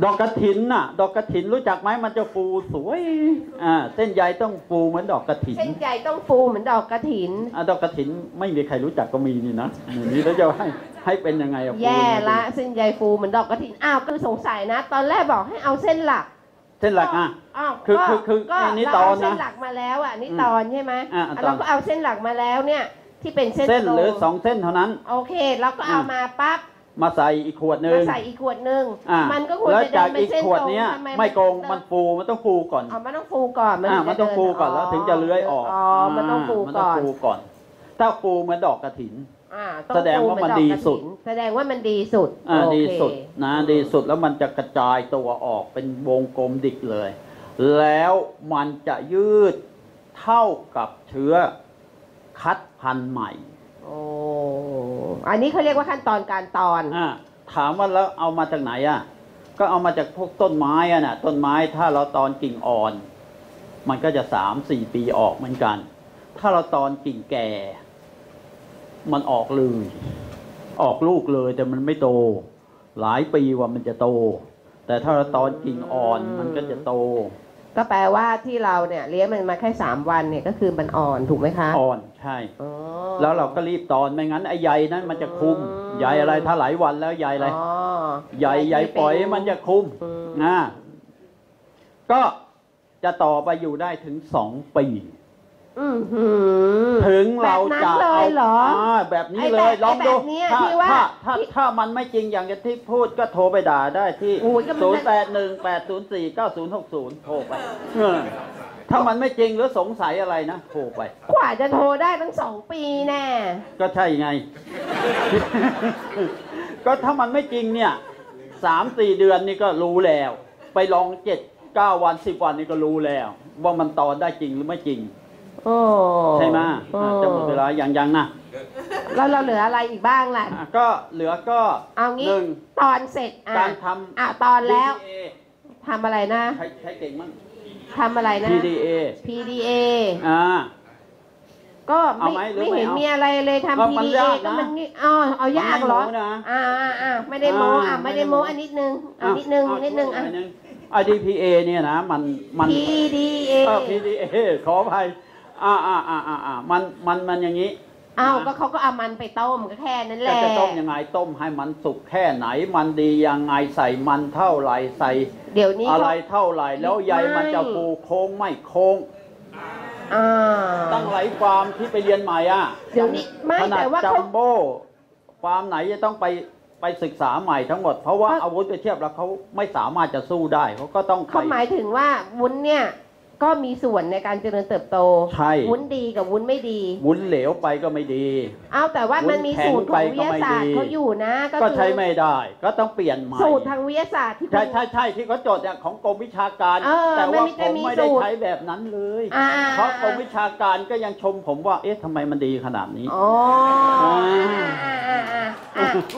ดอกกฐินน่ะดอกกฐินรู้จักไหมมันจะฟูสวยอ่าเส้นใยต้องฟูเหมือนดอกกฐินเส้นใยต้องฟูเหมือนดอกกฐินอ่าดอกกฐินไม่มีใครรู้จักก็มีนี่นะอย่างนี้แล้วจะให้ให้เป็นยังไงอ่ะแย่ละเส้นใยฟูเหมือนดอกกฐินอ้าวคือสงสัยนะตอนแรกบอกให้เอาเส้นหลักเส้นหลักอ่ะคือคือคืออันนี้ตอนนะเส้นหลักมาแล้วอ่ะนี่ตอนใช่ไหมเราก็เอาเส้นหลักมาแล้วเนี่ยที่เป็นเส้นหรือสองเส้นเท่านั้นโอเคเราก็เอามาปั๊บมาใส่อีกขวดหนึ่งมาใส่อีกขวดหนึ่งมันก็ควรจะเดินเป็นเส้นตรงไม่โกงมันฟูมันต้องฟูก่อนอ๋อมันต้องฟูก่อนมันต้องฟูก่อนแล้วถึงจะเลื้อยออกอ๋อมันต้องฟูก่อนมันต้องฟูก่อนถ้าฟูเหมือนดอกกฐินแสดงว่ามันดีสุดแสดงว่ามันดีสุดดีสุดนะดีสุดแล้วมันจะกระจายตัวออกเป็นวงกลมดิกเลยแล้วมันจะยืดเท่ากับเชื้อคัดพันธุ์ใหม่โอ้อันนี้เขาเรียกว่าขั้นตอนการตอนอ่าถามว่าแล้วเอามาจากไหนอ่ะก็เอามาจากพวกต้นไม้อ่ะนะต้นไม้ถ้าเราตอนกิ่งอ่อนมันก็จะสามสี่ปีออกเหมือนกันถ้าเราตอนกิ่งแก่มันออกเลยออกลูกเลยแต่มันไม่โตหลายปีว่ามันจะโตแต่ถ้าเราตอนกิ่งอ่อนมันก็จะโตก็แปลว่าที่เราเนี่ยเลี้ยงมันมาแค่สามวันเนี่ยก็คือมันอ่อนถูกไหมคะอ่อนใช่แล้วเราก็รีบตอนไม่งั้นไอ้ใยนั้นมันจะคุมใยอะไรถ้าหลายวันแล้วใยอะไรใยใยปล่อยมันจะคุมนะก็จะต่อไปอยู่ได้ถึงสองปีถึงเราจะเอาแบบนี้เลยลองดูถ้าถ้าถ้าถ้ามันไม่จริงอย่างที่พูดก็โทรไปด่าได้ที่ศูนย์ แปด หนึ่ง แปด ศูนย์ สี่ เก้า ศูนย์ หก ศูนย์โทรไปถ้ามันไม่จริงหรือสงสัยอะไรนะโทรไปกว่าจะโทรได้ตั้งสองปีแน่ก็ใช่ไงก็ถ้ามันไม่จริงเนี่ยสามสี่เดือนนี่ก็รู้แล้วไปลองเจ็ดเก้าวันสิบวันนี่ก็รู้แล้วว่ามันตอนได้จริงหรือไม่จริงใช่ไหมจะหมดเวลาอย่างยังนะแล้วเราเหลืออะไรอีกบ้างล่ะก็เหลือก็เอางี้ตอนเสร็จการทำอ่ะตอนแล้วทำอะไรนะใช้เก่งมั้งทำอะไรนะ พี ดี เอ พี ดี เอ อ่าก็ไม่ไม่เห็นมีอะไรเลยทำ พี ดี เอ ก็มันนี่อ๋อเอายากเหรออ่าอ่าไม่ได้โม้อ่ะไม่ได้โม้อันนิดนึงอันนิดนึงนิดนึงอ่ะไอ ดี พี เอ เนี่ยนะมันมัน พี ดี เอ พี ดี เอ ขออภัยอ่าอ่าอ่าอ่ามันมันมันอย่างนี้อ้าวก็เขาก็เอามันไปต้มก็แค่นั้นแหละจะต้มยังไงต้มให้มันสุกแค่ไหนมันดียังไงใส่มันเท่าไหร่ใส่เดี๋ยวนี้อะไรเท่าไหร่แล้วใยมันจะฟูโค้งไม่โค้งอ่าตั้งหลายฟาร์มที่ไปเรียนใหม่อ่ะเดี๋ยวนี้ไม่แต่ว่าจัมโบ้ฟาร์มไหนจะต้องไปไปศึกษาใหม่ทั้งหมดเพราะว่าอาวุธไปเทียบแล้วเขาไม่สามารถจะสู้ได้เขาก็ต้องเขาหมายถึงว่าวุ้นเนี่ยก็มีส่วนในการเจริญเติบโตใช่วุ้นดีกับวุ้นไม่ดีวุ้นเหลวไปก็ไม่ดีเอาแต่ว่ามันมีสูตรของวิทยาศาสตร์เขาอยู่นะก็ใช้ไม่ได้ก็ต้องเปลี่ยนใหม่สูตรทางวิทยาศาสตร์ที่ใช่ใช่ใช่ที่เขาจดเนี่ยของกรมวิชาการแต่ว่าผมไม่ได้ใช้แบบนั้นเลยเพราะกรมวิชาการก็ยังชมผมว่าเอ๊ะทำไมมันดีขนาดนี้อ๋อ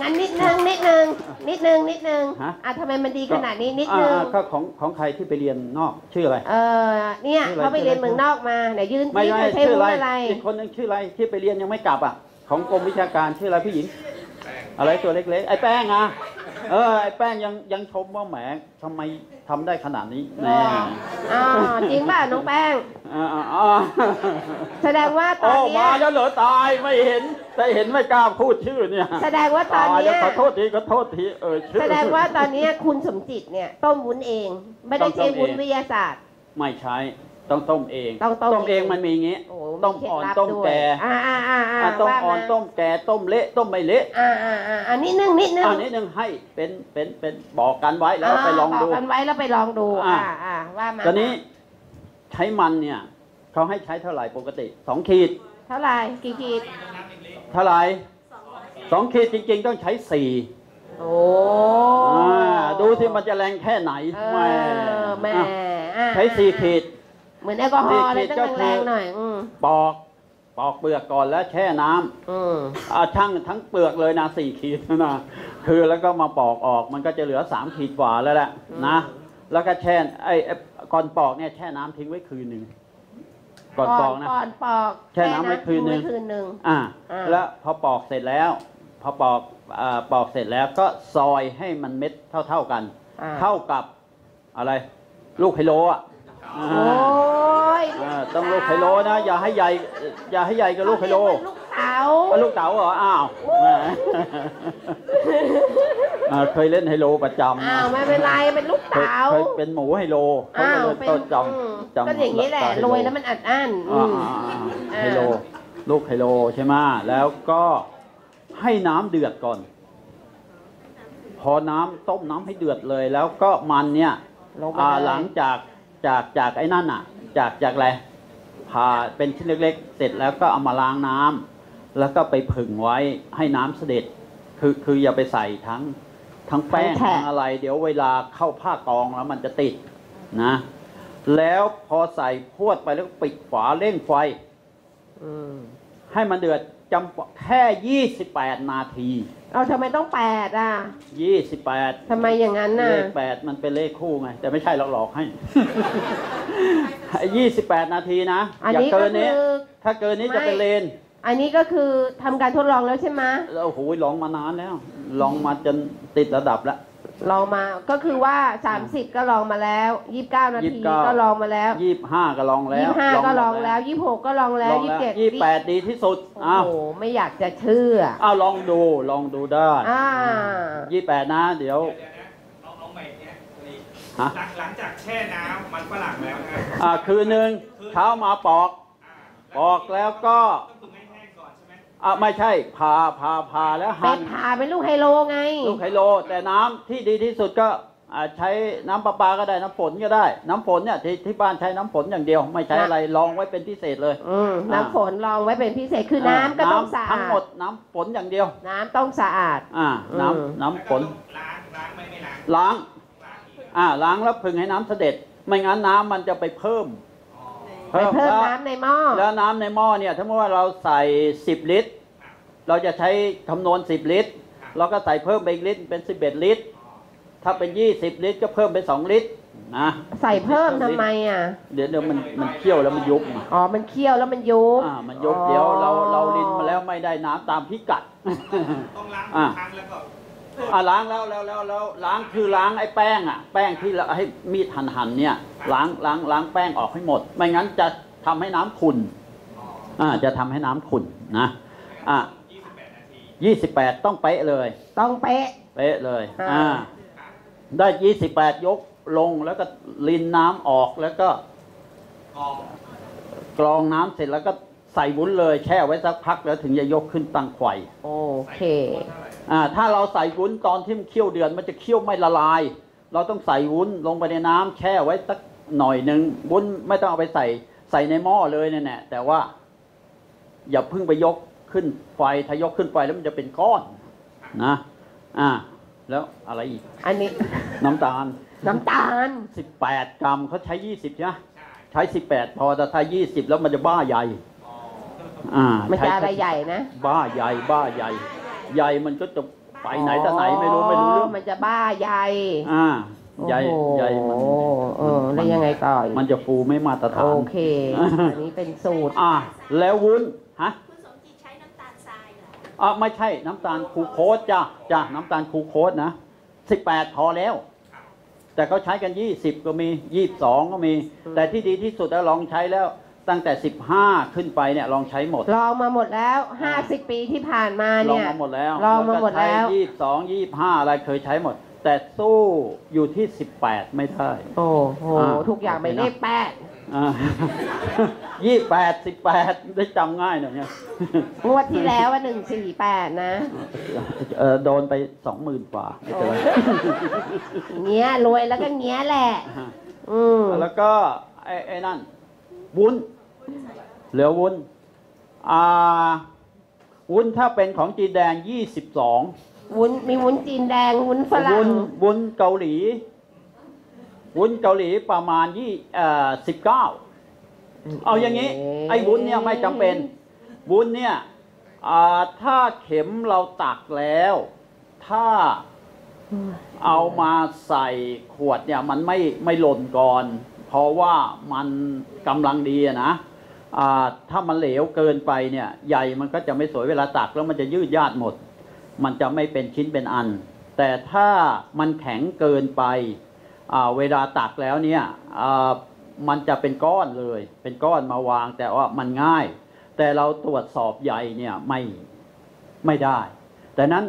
งั้นนิดนึงนิดนึงนิดนึงนิดนึงอ่ะทำไมมันดีขนาดนี้นิดนึงก็ของของใครที่ไปเรียนนอกชื่ออะไรเออเนี่ยเขาไปเรียนเมืองนอกมาเดี๋ยวยื่นที่ประเทศอะไรอีกคนนึงชื่ออะไรที่ไปเรียนยังไม่กลับอ่ะของกรมวิชาการชื่ออะไรพี่หญิงอะไรตัวเล็กๆไอ้แป้งอ่ะเออไอ้แป้งยังยังชมว่าแหมทำไมทำได้ขนาดนี้แน่อ๋อจริงป่ะน้องแป้งอ๋อแสดงว่าตอนนี้มาแล้วเหรอตายไม่เห็นแต่เห็นไม่กล้าพูดชื่อเนี่ยแสดงว่าตอนนี้ขอโทษทีขอโทษทีเออแสดงว่าตอนนี้คุณสมจิตเนี่ยต้มวุ้นเองไม่ได้ใช้วุ้นวิทยาศาสตร์ไม่ใช่ต้องต้มเองต้มเองมันมีอย่างนี้ต้มอ่อนต้มแก่ต้มอ่อนต้มแก่ต้มเละต้มไม่เละอันนี้หนึ่งนิดนึงอันนี้หนึ่งให้เป็นเป็นเป็นบอกกันไว้แล้วไปลองดูบอกกันไว้แล้วไปลองดูว่ามันตอนนี้ใช้มันเนี่ยเขาให้ใช้เท่าไหร่ปกติสองขีดเท่าไหร่กี่ขีดเท่าไหร่สองขีดจริงๆต้องใช้สี่โอ้ดูสิมันจะแรงแค่ไหนแม่ใช้สี่ขีดเหมือนแอลกอฮอล์อะไรตั้งแรงหน่อยปอก ปอกเปลือกก่อนแล้วแช่น้ำอืออ่าทั้งทั้งเปลือกเลยนะสี่ขีดนะคือแล้วก็มาปอกออกมันก็จะเหลือสามขีดกว่าแล้วแหละนะแล้วก็แช่ไอ้ก่อนปอกเนี่ยแช่น้ำทิ้งไว้คืนหนึ่งก่อนปอกนะก่อนปอกแช่น้ำไว้คืนหนึ่งอ่าแล้วพอปอกเสร็จแล้วพอปอกอ่าปอกเสร็จแล้วก็ซอยให้มันเม็ดเท่าๆกันเท่ากับอะไรลูกไฮโลอ่ะต้องลูกไฮโลนะอย่าให้ใหญ่อย่าให้ใหญ่กับลูกไฮโลลูกเต๋าลูกเต๋าเหรออ้าวเคยเล่นไฮโลประจำอ้าวไม่เป็นไรเป็นลูกเต๋าเคยเป็นหมูไฮโลเขาเป็นต้นจำจำก็อย่างนี้แหละรวยแล้วมันอัดอั้นไฮโลลูกไฮโลใช่ไหมแล้วก็ให้น้ำเดือดก่อนพอน้ำต้มน้ำให้เดือดเลยแล้วก็มันเนี่ยหลังจากจากจากไอ้นั่นอ่ะจากจากอะไรผ่าเป็นชิ้นเล็กๆเสร็จแล้วก็เอามาล้างน้ำแล้วก็ไปผึ่งไว้ให้น้ำเสด็จคือคืออย่าไปใส่ทั้งทั้งแป้งทั้งอะไรเดี๋ยวเวลาเข้าผ้ากองแล้วมันจะติดนะแล้วพอใส่พวดไปแล้วปิดฝาเร่งไฟให้มันเดือดจำแค่ยี่สิบแปดนาทีเอาทำไมต้องแปดอ่ะยี่สิบแปดทำไมอย่างนั้นน่ะเลขแปดมันเป็นเลขคู่ไงแต่ไม่ใช่เราหลอกให้ยี่สิบแปดนาทีนะอย่าเกินนี้ถ้าเกินนี้จะเป็นเลนอันนี้ก็คือทำการทดลองแล้วใช่ไหมโอ้โหลองมานานแล้วลองมาจนติดระดับแล้วลองมาก็คือว่าสามสิบก็ลองมาแล้วยี่สิบเก้านาทีก็ลองมาแล้วยี่สิบห้าก็ลองแล้วยี่สิบห้าก็ลองแล้วยี่สิบหกก็ลองแล้วยี่สิบเจ็ด ยี่สิบแปดดีที่สุดโอ้โหไม่อยากจะเชื่ออ้าวลองดูลองดูได้อ่ายี่สิบแปดนะเดี๋ยวลองลองใหม่เนี่ยหลังจากแช่น้ำมันฝรั่งแล้วนะอ่าคืนนึงเช้ามาปอกปอกแล้วก็อ่ะไม่ใช่พาพาพาแล้วหั่นพาเป็นลูกไฮโลไงลูกไฮโลแต่น้ำที่ดีที่สุดก็ใช้น้ำประปาก็ได้น้ำฝนก็ได้น้ำฝนเนี่ยที่ที่บ้านใช้น้ำฝนอย่างเดียวไม่ใช้อะไรลองไว้เป็นพิเศษเลยอืน้ำฝนลองไว้เป็นพิเศษคือน้ำก็ต้องสะอาดทั้งหมดน้ำฝนอย่างเดียวน้ำต้องสะอาดอ่าน้ำน้ำฝนล้างล้างไม่ไม่ล้างล้างอ่าล้างแล้วผึ่งให้น้ำเสด็จไม่งั้นน้ำมันจะไปเพิ่มไปเพิ่มน้ำในหม้อแล้วน้ำในหม้อเนี่ยถ้าว่าเราใส่สิบลิตรเราจะใช้คำนวณสิบลิตรเราก็ใส่เพิ่มไปอีกลิตรเป็นสิบเอ็ดลิตรถ้าเป็นยี่สิบลิตรก็เพิ่มไปสองลิตรนะใส่เพิ่มทำไมอ่ะเดี๋ยวเดี๋ยวมันมันเคี่ยวแล้วมันยุบอ๋อมันเคี่ยวแล้วมันยุบอ่ามันยุบเดี๋ยวเราเราลินมาแล้วไม่ได้น้ำตามพิกัดต้องล้างอ่าอ่าล้างแล้วแล้วแล้วแล้วล้างคือล้างไอ้แป้งอ่ะแป้งที่เราให้มีดหั่นหั่นเนี่ยล้างล้างล้างแป้งออกให้หมดไม่งั้นจะทำให้น้ำขุ่นอ่าจะทำให้น้ำขุ่นนะอ่ะยี่สิบแปดต้องเป๊ะเลยต้องเป๊ะเป๊ะเลยอ่าได้ยี่สิบแปดยกลงแล้วก็ลินน้ำออกแล้วก็กรองน้ำเสร็จแล้วก็ใส่วุ้นเลยแช่ไว้สักพักแล้วถึงจะยกขึ้นตั้งไฟโอเคอ่าถ้าเราใส่วุ้นตอนที่มันเคี่ยวเดือดมันจะเคี่ยวไม่ละลายเราต้องใส่วุ้นลงไปในน้ำแช่ไว้สักหน่อยหนึ่งวุ้นไม่ต้องเอาไปใส่ใส่ในหม้อเลยเนี่ยแหละแต่ว่าอย่าเพิ่งไปยกขึ้นไฟถ้ายกขึ้นไฟแล้วมันจะเป็นก้อนนะอ่าแล้วอะไรอีกอันนี้น้ำตาลน้ำตาลสิบแปดกรัมเขาใช้ยี่สิบใช่ไหมใช้สิบแปดพอแต่ถ้ายี่สิบแล้วมันจะบ้าใหญ่มันจะอะไรใหญ่นะบ้าใหญ่บ้าใหญ่ใหญ่มันก็จะไปไหนแต่ไหนไม่รู้ไม่รู้เรื่องมันจะบ้าใหญ่อ่าใหญ่ใหญ่มันเออแล้วยังไงต่อมันจะฟูไม่มาตรฐานโอเคอันนี้เป็นสูตรอ่าแล้ววุ้นฮะคุณสมจิตใช้น้ำตาลทรายเหรออ่าไม่ใช่น้ำตาลคูโคสจ้ะจ้ะน้ำตาลคูโคสนะสิบแปดพอแล้วแต่เขาใช้กันยี่สิบก็มียี่สิบสองก็มีแต่ที่ดีที่สุดแล้วลองใช้แล้วตั้งแต่สิบห้าขึ้นไปเนี่ยลองใช้หมดลองมาหมดแล้วห้าสิบปีที่ผ่านมาเนี่ยลองมาหมดแล้วลองมาหมดแล้วยี่สิบสอง ยี่สิบห้าอะไรเคยใช้หมดแต่สู้อยู่ที่สิบแปดไม่ได้โอ้โหทุกอย่างไม่ได้แปดยี่สิบแปด สิบแปดได้จำง่ายหน่อยเนี่ยงวดที่แล้วว่าหนึ่งสี่แปดนะเออโดนไป สองหมื่น กว่าเงี้ยรวยแล้วก็เงี้ยแหละอือแล้วก็ไอ้ไอ้นั่นวุ้นเหลือวุ้นอ่าวุ้นถ้าเป็นของจีนแดงยี่สิบสองวุ้นมีวุ้นจีนแดงวุ้นฝรั่งวุ้นวุ้นเกาหลีวุ้นเกาหลีประมาณยี่สิบเก้าเอาอย่างนี้ไอ้วุ้นเนี่ยไม่จำเป็น วุ้นเนี่ยถ้าเข็มเราตักแล้วถ้าเอามาใส่ขวดเนี่ยมันไม่ไม่หล่นก่อนเพราะว่ามันกำลังดีนะถ้ามันเหลวเกินไปเนี่ยใยมันก็จะไม่สวยเวลาตักแล้วมันจะยืดยาดหมดมันจะไม่เป็นชิ้นเป็นอันแต่ถ้ามันแข็งเกินไปเวลาตักแล้วเนี่ยมันจะเป็นก้อนเลยเป็นก้อนมาวางแต่ว่ามันง่ายแต่เราตรวจสอบใยเนี่ยไม่ไม่ได้แต่นั้น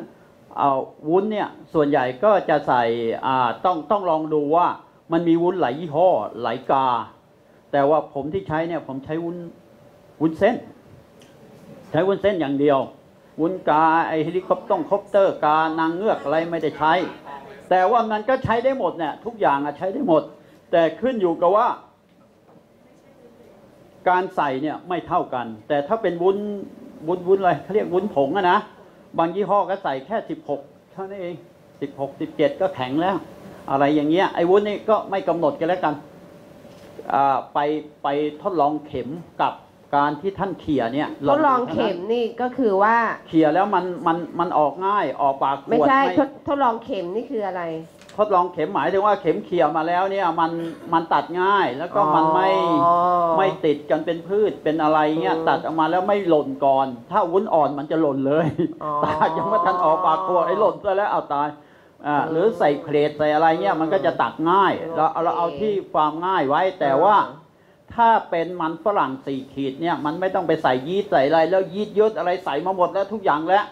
วุ้นเนี่ยส่วนใหญ่ก็จะใส่ต้องต้องลองดูว่ามันมีวุ้นหลายยี่ห้อหลายกาแต่ว่าผมที่ใช้เนี่ยผมใช้วุ้นวุ้นเส้นใช้วุ้นเส้นอย่างเดียววุ้นกาไอเฮลิคอปเตอร์ต้องคอปเตอร์กานางเงือกอะไรไม่ได้ใช้แต่ว่ามันก็ใช้ได้หมดเนี่ยทุกอย่างอะใช้ได้หมดแต่ขึ้นอยู่กับว่าการใส่เนี่ยไม่เท่ากันแต่ถ้าเป็นวุ้นวุ้นวุ้นอะไรเขาเรียกวุ้นผงอะนะบางยี่ห้อก็ใส่แค่สิบหกเท่านั้นเองสิบหก สิบเจ็ดก็แข็งแล้วอะไรอย่างเงี้ยไอ้วุ้นนี่ก็ไม่กำหนดกันแล้วกันไปไปทดลองเข็มกับการที่ท่านเขี่ยเนี่ยทดลองเข็มนี่ก็คือว่าเขี่ยแล้วมันมันมันออกง่ายออกปากไม่ใช่ทดลองเข็มนี่คืออะไรทดลองเข็มหมายถึงว่าเข็มเขี่ยมาแล้วเนี่ยมันมันตัดง่ายแล้วก็มันไม่ไม่ติดกันเป็นพืชเป็นอะไรเงี้ยตัดออกมาแล้วไม่หล่นก่อนถ้าวุ้นอ่อนมันจะหล่นเลยตายังไม่ทันออกปากขวดไอ้หล่นซะแล้วเอาตายหรือใส่เครดใส่อะไรเงี้ยมันก็จะตักง่ายเราเราเอาที่ความง่ายไว้แต่ว่าถ้าเป็นมันฝรั่งสี่ขีดเนี่ยมันไม่ต้องไปใส่ยีสต์ใส่อะไรแล้วยีสต์ยืดอะไรใส่มาหมดแล้วทุกอย่างแล้ว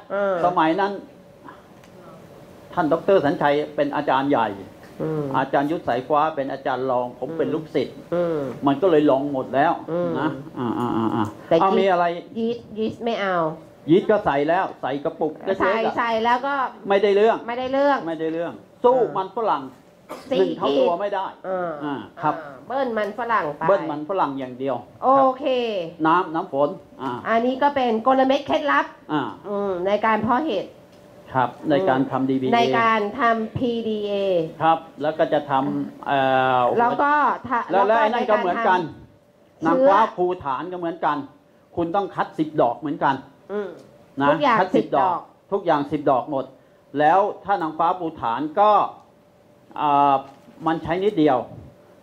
สมัยนั้นท่านดร.สัญชัยเป็นอาจารย์ใหญ่อาจารย์ยุทธสายฟ้าเป็นอาจารย์รองผมเป็นลูกศิษย์มันก็เลยลองหมดแล้วนะแต่มีอะไรยีสต์ยีสต์ไม่เอายีสต์ก็ใส่แล้วใส่กระปุกใส่ใส่แล้วก็ไม่ได้เรื่องไม่ได้เรื่องไม่ได้เรื่องสู้มันฝรั่งหนึ่งเท่าตัวไม่ได้อ่าครับเบิ้ลมันฝรั่งไปเบิ้ลมันฝรั่งอย่างเดียวโอเคน้ำน้ำฝนอ่าอันนี้ก็เป็นกลเม็ดเคล็ดลับอ่าในการเพาะเห็ดครับในการทำ ดี บี เอ ในการทำ พี ดี เอ ครับแล้วก็จะทำเอ่อแล้วก็แล้วแล้วนั่นก็เหมือนกันนางฟ้าภูฐานก็เหมือนกันคุณต้องคัดสิบดอกเหมือนกันนะคัดสิบดอกทุกอย่างสิบดอกหมดแล้วถ้านางฟ้าภูฐานก็มันใช้นิดเดียว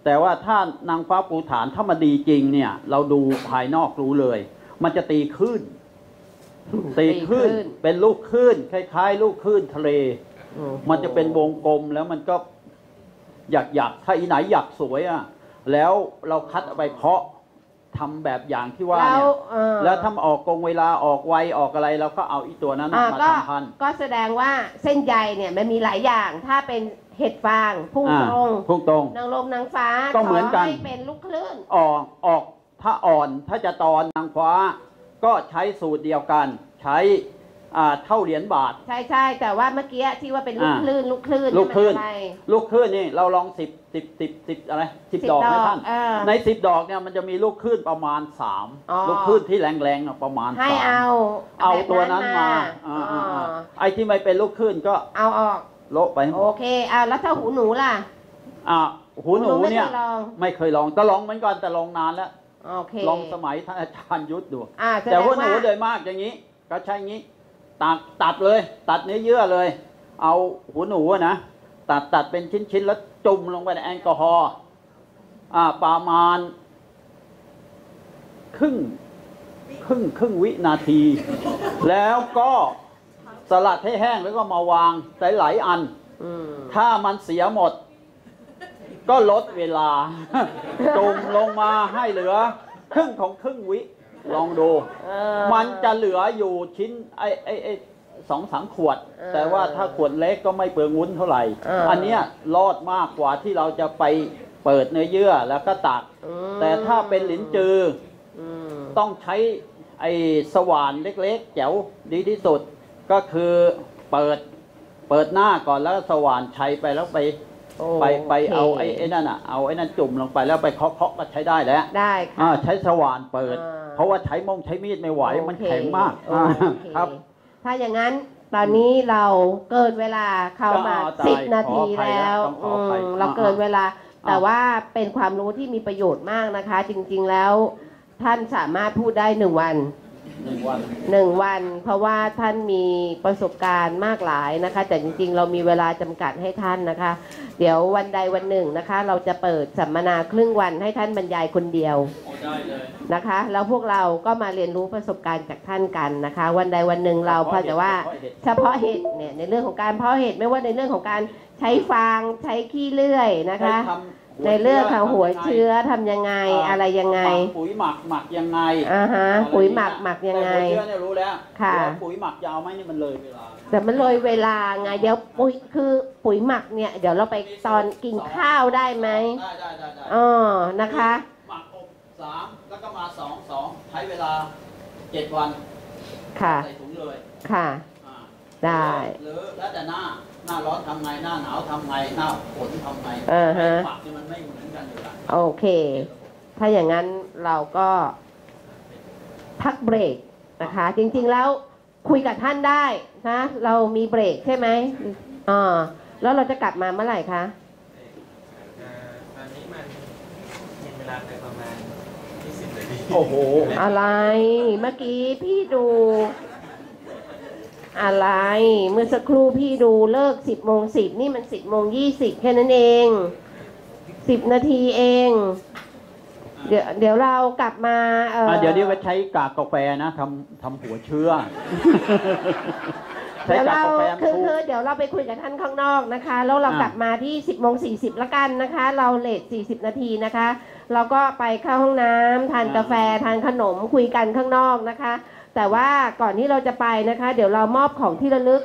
แต่ว่าถ้านางฟ้าภูฐานถ้ามันดีจริงเนี่ยเราดูภายนอกรู้เลยมันจะตีคลื่นตีคลื่นเป็นลูกคลื่นคล้ายๆลูกคลื่นทะเลมันจะเป็นวงกลมแล้วมันก็อยากอยากถ้าอีไหนอยากสวยอ่ะแล้วเราคัดไปเพาะทำแบบอย่างที่ว่าเนี่ยแล้วถ้าออกกงเวลาออกไวออกอะไรเราก็เอาอีตัวนั้นมาทำพันก็แสดงว่าเส้นใยเนี่ยมันมีหลายอย่างถ้าเป็นเห็ดฟางพุ่งตรงพุ่งตรงนางลมนางฟ้าก็เหมือนกันเป็นลูกคลื่นออกออกถ้าอ่อนถ้าจะตอนนางฟ้าก็ใช้สูตรเดียวกันใช้เท่าเหรียญบาทใช่ใช่แต่ว่าเมื่อกี้ที่ว่าเป็นลูกคลื่นลูกคลื่นลูกคลื่นลูกคลื่นนี่เราลองสิบสิบสิบสิบอะไรสิบดอกนะท่านในสิบดอกเนี่ยมันจะมีลูกคลื่นประมาณสามลูกคลื่นที่แรงๆประมาณสามให้เอาเอาตัวนั้นมาไอ้ที่ไม่เป็นลูกคลื่นก็เอาออกโละไปโอเคอ่ะแล้วถ้าหูหนูล่ะอ่ะหูหนูเนี่ยไม่เคยลองแต่ลองเหมือนกันแต่ลองนานแล้วลองสมัยท่านอาจารย์ยุทธดูแต่หูหนูโดยมากอย่างนี้ก็ใช่อย่างนี้ตัดตัดเลยตัดเนื้อเยื่อเลยเอาหูหนูนะตัดตัดเป็นชิ้นชิ้นแล้วจุ่มลงไปในแอลกอฮอล์ประมาณครึ่งครึ่งครึ่งวินาทีแล้วก็สลัดให้แห้งแล้วก็มาวางใส่หลายอันถ้ามันเสียหมดก็ลดเวลาจุ่มลงมาให้เหลือครึ่งของครึ่งวิลองดูมันจะเหลืออยู่ชิ้นไอ้ไอ้ไอ้สองสามขวดแต่ว่าถ้าขวดเล็กก็ไม่เปลืองวุ้นเท่าไหร่อันเนี้ยรอดมากกว่าที่เราจะไปเปิดเนื้อเยื่อแล้วก็ตักแต่ถ้าเป็นหลินจือต้องใช้ไอ้สว่านเล็กๆแจ๋วดีที่สุดก็คือเปิดเปิดหน้าก่อนแล้วสว่านใช้ไปแล้วไปไปไปเอาไอ้ไอ้นั่นอ่ะเอาไอ้นั่นจุ่มลงไปแล้วไปเคาะเคาะก็ใช้ได้แล้วได้ค่ะใช้สว่านเปิดเพราะว่าใช้มงใช้มีดไม่ไหวมันแข็งมากครับถ้าอย่างนั้นตอนนี้เราเกินเวลาเข้ามาสิบนาทีแล้วเราเกินเวลาแต่ว่าเป็นความรู้ที่มีประโยชน์มากนะคะจริงๆแล้วท่านสามารถพูดได้หนึ่งวัน หนึ่งวันหนึ่งวันเพราะว่าท่านมีประสบการณ์มากหลายนะคะแต่จริงๆเรามีเวลาจำกัดให้ท่านนะคะเดี๋ยววันใดวันหนึ่งนะคะเราจะเปิดสัมมนาครึ่งวันให้ท่านบรรยายคนเดียวนะคะแล้วพวกเราก็มาเรียนรู้ประสบการณ์จากท่านกันนะคะวันใดวันหนึ่งเราพอจะว่าเฉพาะเหตุเนี่ยในเรื่องของการเพาะเห็ดไม่ว่าในเรื่องของการใช้ฟางใช้ขี้เลื่อยนะคะในเรื่องของหัวเชื้อทำยังไงอะไรยังไงปุ๋ยหมักหมักยังไงอ่าฮะปุ๋ยหมักหมักยังไงเชื้อเนี่ยรู้แล้วค่ะปุ๋ยหมักยาวไหมนี่มันเลยเวลาแต่มันเลยเวลาไงเดี๋ยวปุ๋ยคือปุ๋ยหมักเนี่ยเดี๋ยวเราไปตอนกินข้าวได้ไหมได้ได้ได้ได้อ๋อนะคะหมักอบสามแล้วก็มาสองสองใช้เวลาเจ็ดวันค่ะใส่ถุงเลยค่ะได้หรือแล้วแต่หน้าหน้าร้อนทำไงหน้าหนาวทำไงหน้าฝนทำไงอ่าฮะปักเนี่ยมันไม่เหมือนกันอยู่แล้วโอเคถ้าอย่างนั้นเราก็พักเบรกนะคะจริงๆแล้วคุยกับท่านได้นะเรามีเบรกใช่ไหมอ๋อแล้วเราจะกลับมาเมื่อไหร่คะตอนนี้มันยังเวลาไปประมาณยี่สิบนาทีโอ้โหอะไรเมื่อกี้พี่ดูอะไรเมื่อสักครู่พี่ดูเลิกสิบโมงสิบนี่มันสิบโมงยี่สิบแค่นั้นเองสิบนาทีเองเดี๋ยวเดี๋ยวเรากลับมาเออเดี๋ยวนี้ว่าใช้กากกาแฟนะทำทำหัวเชื้อเดี๋ยวเราคือคือเดี๋ยวเราไปคุยกับท่านข้างนอกนะคะแล้วเรากลับมาที่สิบโมงสี่สิบละกันนะคะเราเลทสี่สิบนาทีนะคะเราก็ไปเข้าห้องน้ำทานกาแฟทานขนมคุยกันข้างนอกนะคะแต่ว่าก่อนที่เราจะไปนะคะเดี๋ยวเรามอบของที่ระลึก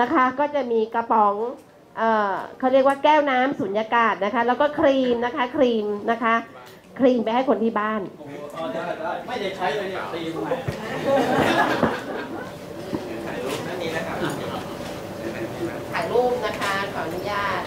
นะคะก็จะมีกระป๋องเอ่อเขาเรียกว่าแก้วน้ำสุญญากาศนะคะแล้วก็ครีมนะคะครีมนะคะครีมไปให้คนที่บ้านไม่ได้ใช้เลยเนี่ยครีมถ่ายรูปนะคะขออนุญาต